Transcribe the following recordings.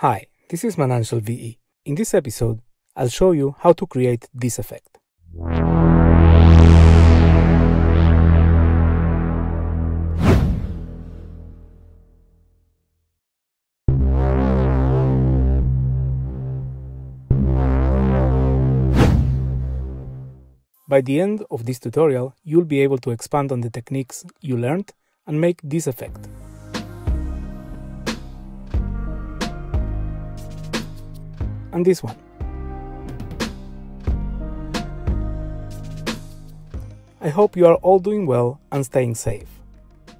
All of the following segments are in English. Hi, this is ManantialVE. In this episode, I'll show you how to create this effect. By the end of this tutorial, you'll be able to expand on the techniques you learned and make this effect. And this one. I hope you are all doing well and staying safe.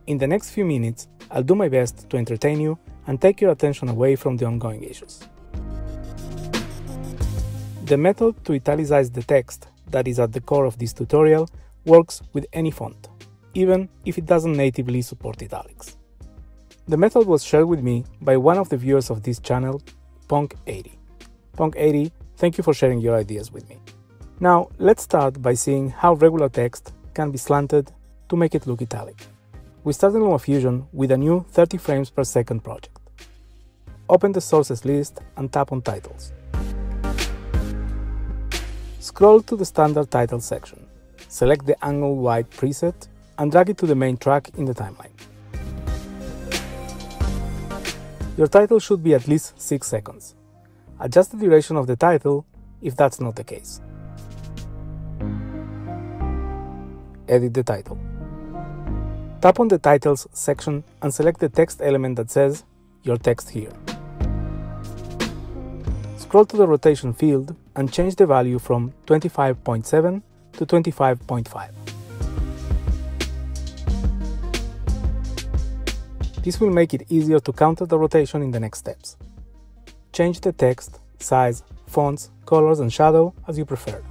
In the next few minutes, I'll do my best to entertain you and take your attention away from the ongoing issues. The method to italicize the text that is at the core of this tutorial works with any font, even if it doesn't natively support italics. The method was shared with me by one of the viewers of this channel, Punk80 80. Punk80, thank you for sharing your ideas with me. Now, let's start by seeing how regular text can be slanted to make it look italic. We started LumaFusion with a new 30 frames per second project. Open the sources list and tap on titles. Scroll to the standard title section. Select the angle wide preset and drag it to the main track in the timeline. Your title should be at least 6 seconds. Adjust the duration of the title if that's not the case. Edit the title. Tap on the Titles section and select the text element that says Your Text Here. Scroll to the rotation field and change the value from 25.7 to 25.5. This will make it easier to counter the rotation in the next steps. Change the text, size, fonts, colors and shadow as you prefer.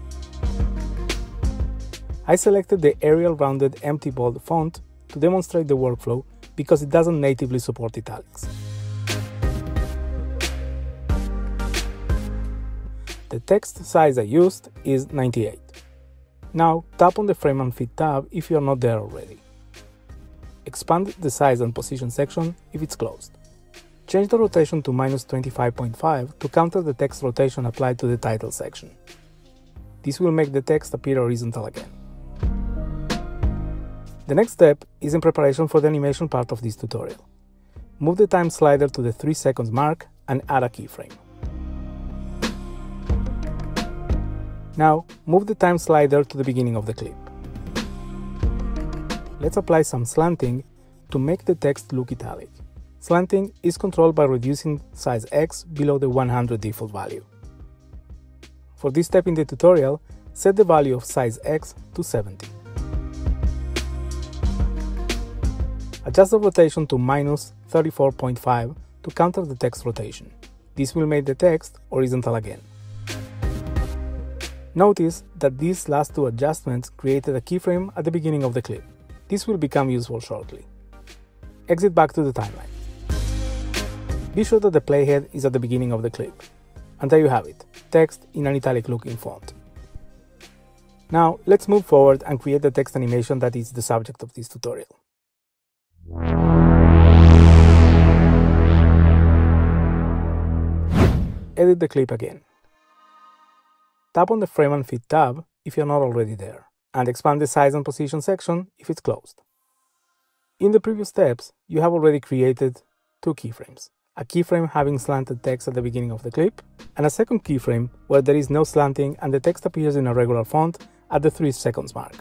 I selected the Arial Rounded MT Bold font to demonstrate the workflow because it doesn't natively support italics. The text size I used is 98. Now tap on the Frame and Fit tab if you are not there already. Expand the Size and Position section if it's closed. Change the rotation to -25.5 to counter the text rotation applied to the title section. This will make the text appear horizontal again. The next step is in preparation for the animation part of this tutorial. Move the time slider to the 3 seconds mark and add a keyframe. Now, move the time slider to the beginning of the clip. Let's apply some slanting to make the text look italic. Slanting is controlled by reducing size X below the 100 default value. For this step in the tutorial, set the value of size X to 70. Adjust the rotation to -34.5 to counter the text rotation. This will make the text horizontal again. Notice that these last two adjustments created a keyframe at the beginning of the clip. This will become useful shortly. Exit back to the timeline. Be sure that the playhead is at the beginning of the clip. And there you have it, text in an italic looking font. Now, let's move forward and create the text animation that is the subject of this tutorial. Edit the clip again. Tap on the Frame and Fit tab if you're not already there, and expand the Size and Position section if it's closed. In the previous steps, you have already created two keyframes. A keyframe having slanted text at the beginning of the clip, and a second keyframe where there is no slanting and the text appears in a regular font at the 3 seconds mark.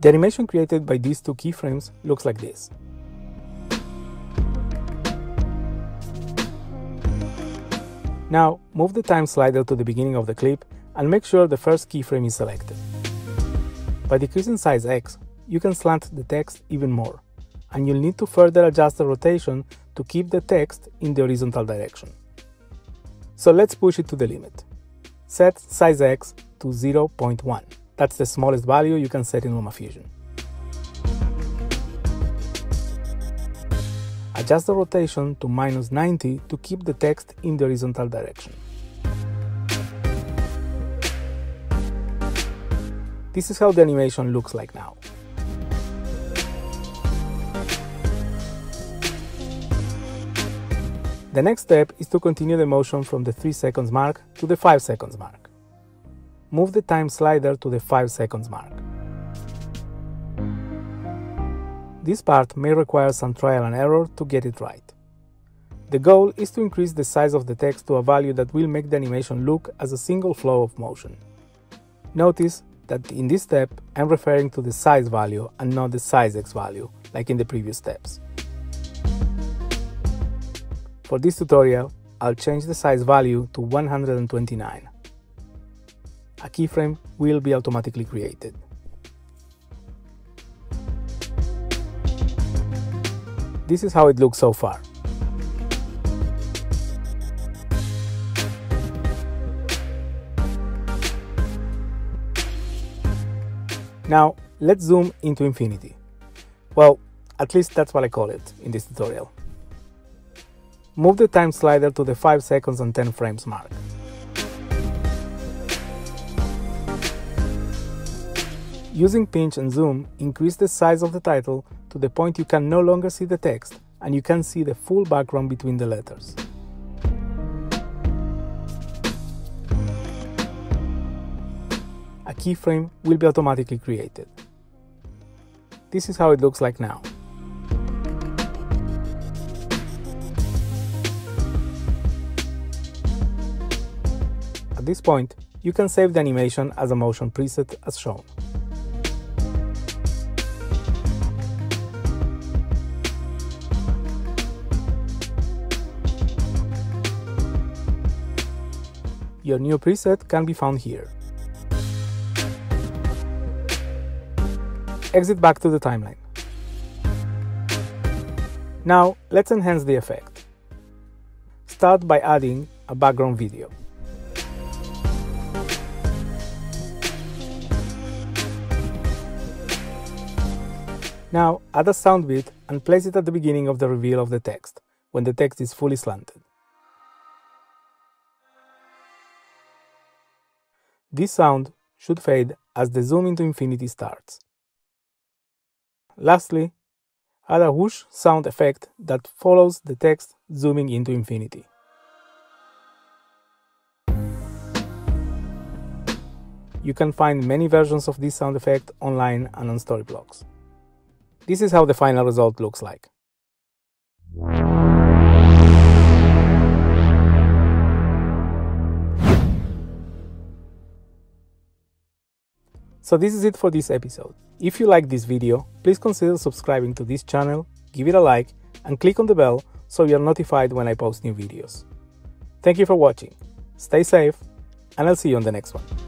The animation created by these two keyframes looks like this. Now, move the time slider to the beginning of the clip and make sure the first keyframe is selected. By decreasing size X, you can slant the text even more, and you'll need to further adjust the rotation to keep the text in the horizontal direction. So let's push it to the limit. Set size X to 0.1. That's the smallest value you can set in LumaFusion. Adjust the rotation to -90 to keep the text in the horizontal direction. This is how the animation looks like now. The next step is to continue the motion from the 3 seconds mark to the 5 seconds mark. Move the time slider to the 5 seconds mark. This part may require some trial and error to get it right. The goal is to increase the size of the text to a value that will make the animation look as a single flow of motion. Notice that in this step I'm referring to the size value and not the size x value, like in the previous steps. For this tutorial, I'll change the size value to 129. A keyframe will be automatically created. This is how it looks so far. Now, let's zoom into infinity. Well, at least that's what I call it in this tutorial. Move the time slider to the 5 seconds and 10 frames mark. Using pinch and zoom, increase the size of the title to the point you can no longer see the text and you can see the full background between the letters. A keyframe will be automatically created. This is how it looks like now. At this point, you can save the animation as a motion preset as shown. Your new preset can be found here. Exit back to the timeline. Now, let's enhance the effect. Start by adding a background video. Now, add a sound bit and place it at the beginning of the reveal of the text, when the text is fully slanted. This sound should fade as the zoom into infinity starts. Lastly, add a whoosh sound effect that follows the text zooming into infinity. You can find many versions of this sound effect online and on Storyblocks. This is how the final result looks like. So this is it for this episode. If you like this video, please consider subscribing to this channel, give it a like, and click on the bell so you are notified when I post new videos. Thank you for watching, stay safe, and I'll see you on the next one.